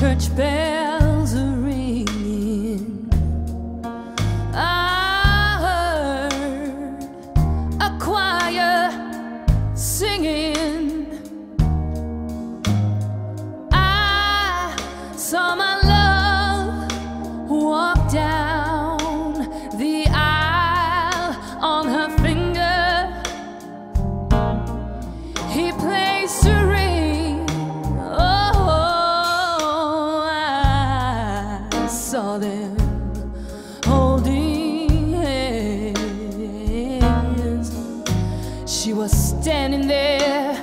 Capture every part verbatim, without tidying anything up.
church bells are ringing. I heard a choir singing. I saw my love walk down the aisle on her finger. He placed a ring. Saw them holding hands. She was standing there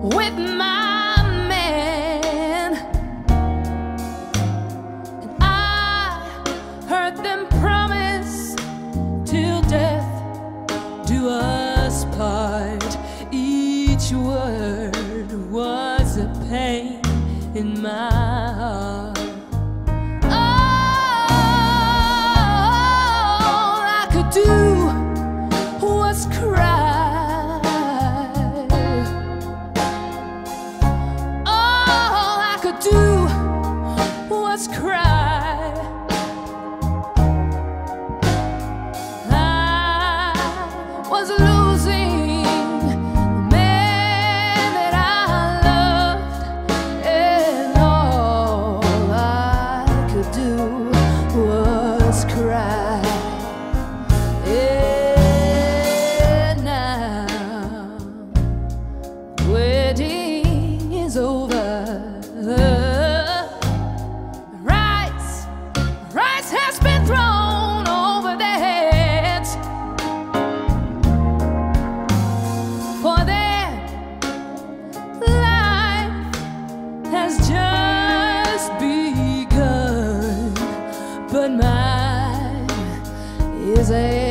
with my man, and I heard them promise till death do us part. Each word was a pain in my heart. Cry. I was losing the man that I loved, and all I could do was cry. And now wedding is over. But mine is a